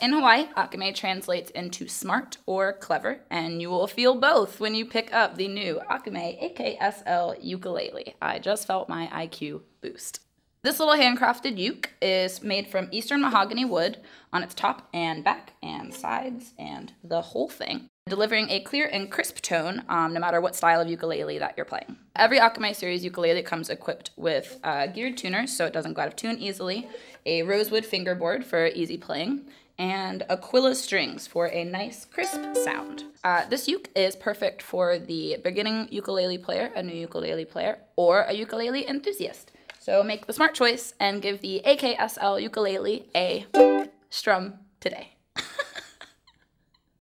In Hawaii, Akamai translates into smart or clever, and you will feel both when you pick up the new Akamai AKSL ukulele. I just felt my IQ boost. This little handcrafted uke is made from eastern mahogany wood on its top and back and sides and the whole thing, delivering a clear and crisp tone no matter what style of ukulele that you're playing. Every Akamai series ukulele comes equipped with a geared tuner so it doesn't go out of tune easily, a rosewood fingerboard for easy playing, and Aquila strings for a nice crisp sound. This uke is perfect for the beginning ukulele player, a new ukulele player, or a ukulele enthusiast. So make the smart choice and give the AKSL ukulele a strum today.